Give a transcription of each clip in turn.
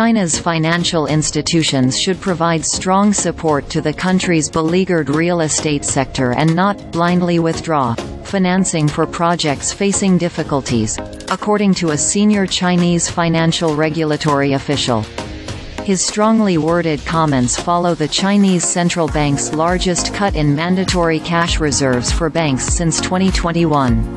China's financial institutions should provide strong support to the country's beleaguered real estate sector and not blindly withdraw financing for projects facing difficulties, according to a senior Chinese financial regulatory official. His strongly worded comments follow the Chinese central bank's largest cut in mandatory cash reserves for banks since 2021.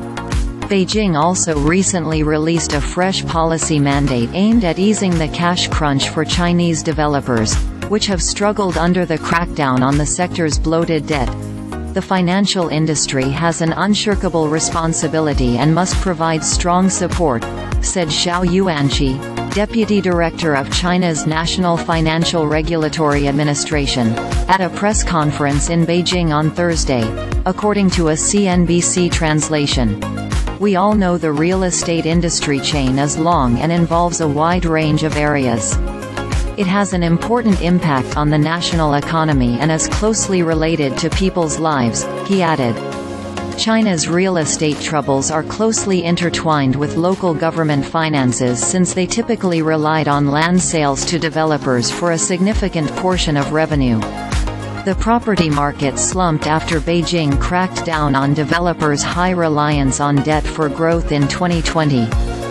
Beijing also recently released a fresh policy mandate aimed at easing the cash crunch for Chinese developers, which have struggled under the crackdown on the sector's bloated debt. The financial industry has an unshirkable responsibility and must provide strong support, said Xiao Yuanqi, deputy director of China's National Financial Regulatory Administration, at a press conference in Beijing on Thursday, according to a CNBC translation. We all know the real estate industry chain is long and involves a wide range of areas. It has an important impact on the national economy and is closely related to people's lives, he added. China's real estate troubles are closely intertwined with local government finances since they typically relied on land sales to developers for a significant portion of revenue. The property market slumped after Beijing cracked down on developers' high reliance on debt for growth in 2020,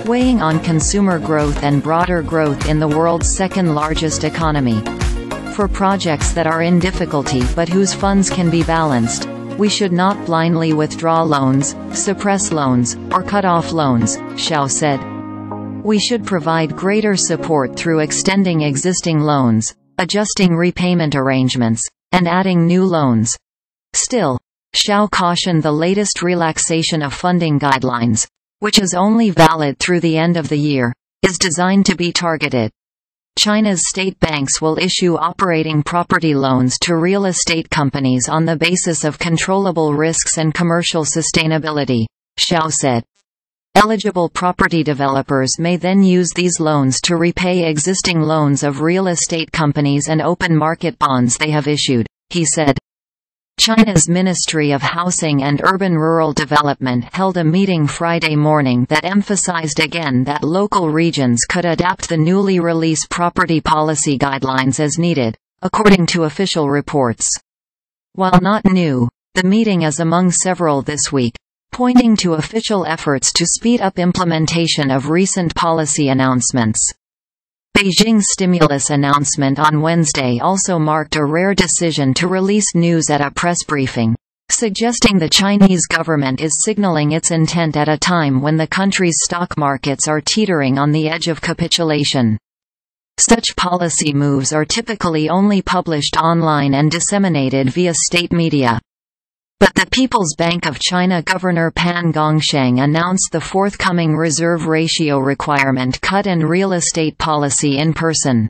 weighing on consumer growth and broader growth in the world's second-largest economy. For projects that are in difficulty but whose funds can be balanced, we should not blindly withdraw loans, suppress loans, or cut off loans, Xiao said. We should provide greater support through extending existing loans, adjusting repayment arrangements, and adding new loans. Still, Xiao cautioned the latest relaxation of funding guidelines, which is only valid through the end of the year, is designed to be targeted. China's state banks will issue operating property loans to real estate companies on the basis of controllable risks and commercial sustainability, Xiao said. Eligible property developers may then use these loans to repay existing loans of real estate companies and open market bonds they have issued, he said. China's Ministry of Housing and Urban Rural Development held a meeting Friday morning that emphasized again that local regions could adapt the newly released property policy guidelines as needed, according to official reports. While not new, the meeting is among several this week, pointing to official efforts to speed up implementation of recent policy announcements. Beijing's stimulus announcement on Wednesday also marked a rare decision to release news at a press briefing, suggesting the Chinese government is signaling its intent at a time when the country's stock markets are teetering on the edge of capitulation. Such policy moves are typically only published online and disseminated via state media. But the People's Bank of China Governor Pan Gongsheng announced the forthcoming reserve ratio requirement cut and real estate policy in person.